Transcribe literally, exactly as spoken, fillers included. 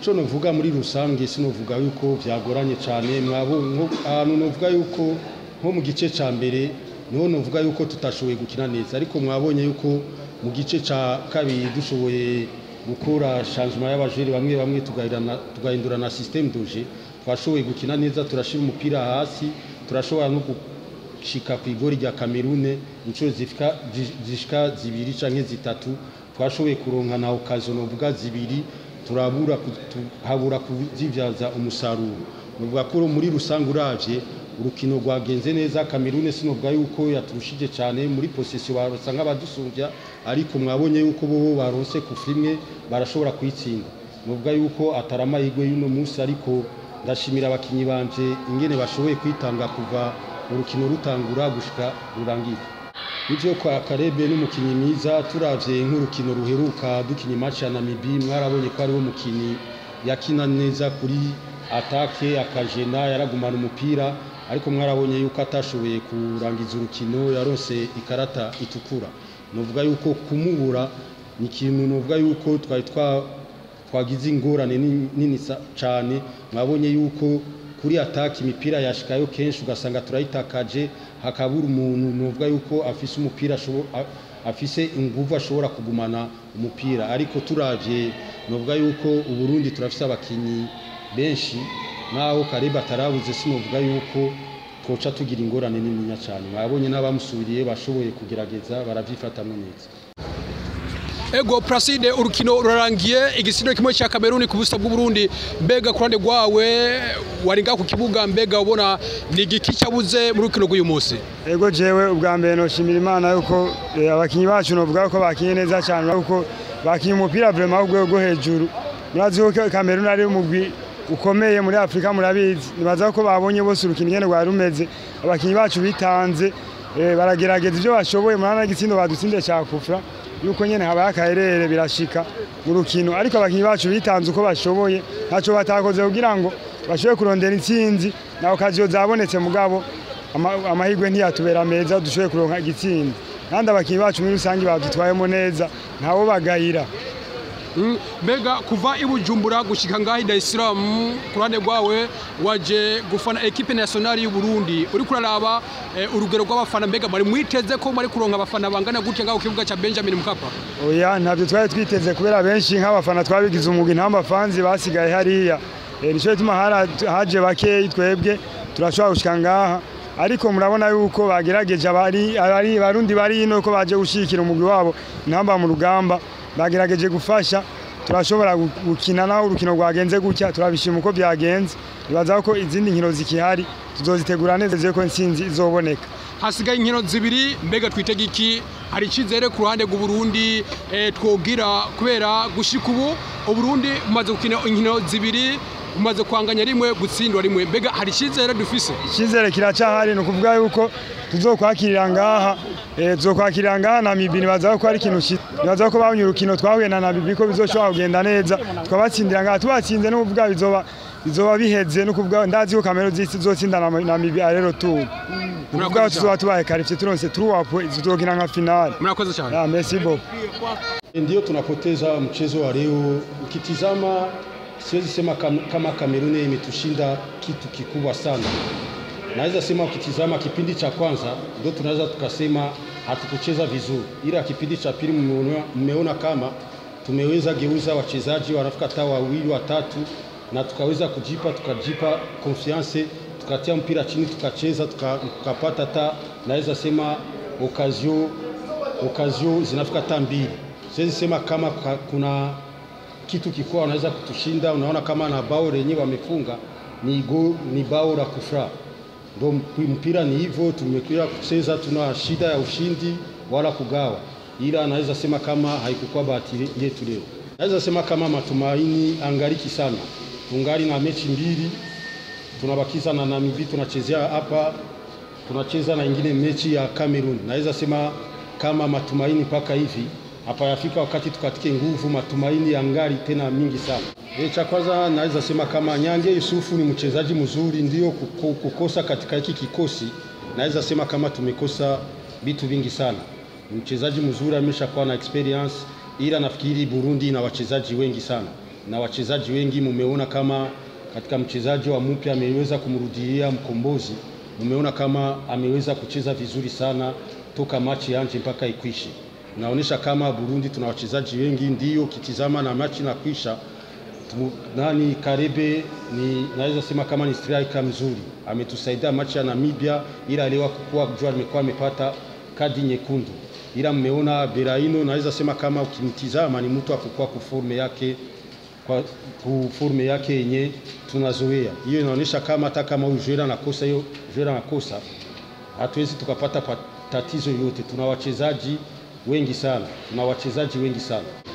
cyo novuga muri rusange sinovuga yuko byagoranye cyane mwabo ahantu novuga yuko nko mu gice ca mbere niho novuga yuko tutashoboye gukina neza ariko mwabonye yuko mu gice ca kabiri dushoboye gukora changement y'abajiri bamwe bamwe tugahindurana tugahindurana system doje twashoboye gukina neza turashira umupira hasi turashobora no gushika ku igori rya Cameroun inshuro zifika zishika zibiri canke zitatu twashoboye kuronka na occasion novuga zibiri turabura habura kuzivyaza umusaruro novuga ko muri rusange uravye urukino rwagenze neza Cameroun sinovuga yuko yaturushije cyane muri possession baronse nk'abadusumbya ariko mwabonye yuko bo baronse kufimwe barashobora kwitsinda novuga yuko ataramahirwe y'uno munsi ariko ndashimira abakinyi banje ingene bashoboye kwitanga kuva urukino rutangura gushika rurangira n'ibyo kwa Karebe n'umukinyi mwiza turavye nk'urukino ruheruka dukinye match ya Namibia mwarabonye ko ari wo mukinyi yakina neza kuri atake akajena yaragumana umupira ariko mwarabonye yuko atashoboye kurangiza urukino yarose ikarata itukura novuga yuko kumubura ni kintu novuga yuko twari twa twagize ingorane nini cyane mwabonye yuko kuri ataki imipira yashikayo kenshi ugasanga turayitakaje hakabura umuntu novuga yuko afise umupira afise inguvu ashobora kugumana umupira ariko turavye novuga yuko uburundi turafise abakinyi benshi naho Kareba tarabuze sinovuga yuko koca tugira ingorane n'iminya cyane babonye n'abamusubiriye bashoboye kugerageza baravyifatamwe neza Ego Praside urukino rurangiye igisindo kimwe cya Cameroun ku busa bw'u Burundi mbega kurande gwawe waringa ku kibuga mbega ubona nigiki cyabuze muri urukino rw'uyu munsi Ego jewe ubwa mbere no shimira Imana yuko abakinyi bacu novuga ko bakinye neza cyane yuko bakinye umupira vraiment ugwego hejuru muraziho Cameroun ari umugwi ukomeye muri Afrika murabizi nibaza ko babonye bose urukino nyene rwa rumeze abakinyi bacu bitanze baragerageza ibyo bashoboye murana gitsindo badutsinde cyakufra yuko nyene haba akarere birashika mu rukino ariko abakinyi bacu bitanze uko bashoboye ntaco batakoze kugira ngo bashoboye kurondera intsinzi naho kaziyo zabonetse mugabo amahirwe ntiyatubera meza dushoboye kuronka igitsinzi kandi abakinyi bacu muri rusangi badutwayemo neza ntawo bagayira Mbega kuva ibujumbura gushika ngahi Dar es Salaam kurande gwawe waje gufana equipe nationale y'u Burundi uri kuraraba urugero rw'abafana mbega bari mwiteze ko bari kuronka abafana bangana gutya ngaho kibuga ca Benjamin Mkapa Oya ntabyo twari twiteze kubera benshi nk'abafana twabigize umugi nta mafanzi basigaye hariya nisho tumahara haje bake twebwe turashobora gushika ngaha ariko murabona yuko bagerageje abari abari barundi bari ino ko baje gushikira umugi wabo ntamba mu rugamba bagerageje gufasha turashobora gukina naho urukino rwagenze gutya turabishima uko byagenze nibaza ko izindi nkino zikihari tuzozitegura neza zeko nsinzi izoboneka hasigaye inkino zibiri mbega twitege iki hari cyizere ku ruhande rw'u Burundi twogira kubera gushika ubu u Burundi umaze gukina inkino zibiri umaze kwanganya rimwe gutsindwa rimwe mbega hari cyizere dufise cyizere kiracahari no kuvuga yuko tuzokwakirira ngaha tuzokwakirira ngaha Namibia nibaza ko ari ikintu nibaza ko banyurukino twahuye na Namibia ko bizoshobora kugenda neza twabatsindira ngaha tubatsinze no kuvuga bizoba bizoba biheze no kuvuga ndazi ko Cameroun zisi zotsinda na Namibia rero tu kuvuga tuzoba tubaye karifye turonse tuwapo izogina nka finale murakoze cyane ah merci bob ndio tunapoteza mchezo wa leo ukitizama Siwezi sema kama Cameroon imetushinda kitu kikubwa sana. Naweza sema ukitizama kipindi cha kwanza ndio tunaweza tukasema hatukucheza vizuri. Ila kipindi cha pili mmeona kama tumeweza geuza wachezaji wanafika hata wawili watatu na tukaweza kujipa tukajipa confiance tukatia mpira chini tukacheza tukapata hata naweza sema occasion occasion zinafika hata mbili. Siwezi sema kama kuna kitu kikubwa wanaweza kutushinda unaona kama na bao lenyewe wamefunga ni go, ni bao la kufra ndio mpira ni hivyo tumekuwa kucheza tuna shida ya ushindi wala kugawa ila anaweza sema kama haikukuwa bahati yetu leo anaweza sema kama matumaini angariki sana tungari na mechi mbili tunabakiza na Namibia tunachezea hapa tunacheza na ingine mechi ya Cameroon naweza sema kama matumaini mpaka hivi hapa yafika wakati tukatike nguvu matumaini ya ngari tena mingi sana. E, cha kwanza naweza sema kama Nyange Yusufu ni mchezaji mzuri ndio kukosa katika hiki kikosi. Naweza sema kama tumekosa vitu vingi sana. Mchezaji mzuri ameshakuwa na experience ila nafikiri Burundi ina wachezaji wengi sana. na wachezaji wengi mumeona kama katika mchezaji wa mpya ameweza kumrudia Mkombozi, mumeona kama ameweza kucheza vizuri sana toka machi yanje mpaka ikwishi. Naonesha kama Burundi tuna wachezaji wengi, ndio kitizama na machi na kuisha nani Karebe ni naweza sema kama ni striker mzuri. Ametusaidia machi ya Namibia, ila aliwa kukua kujua amekuwa amepata kadi nyekundu. Ila mmeona Beraino, naweza sema kama ukimtizama ni mtu akukua kuforme yake kwa kuforme yake yenye tunazoea. Hiyo inaonyesha kama hata kama ujira na kosa hiyo ujira na kosa hatuwezi tukapata tatizo yote. Tuna wachezaji wengi sana. Tuna wachezaji wengi sana.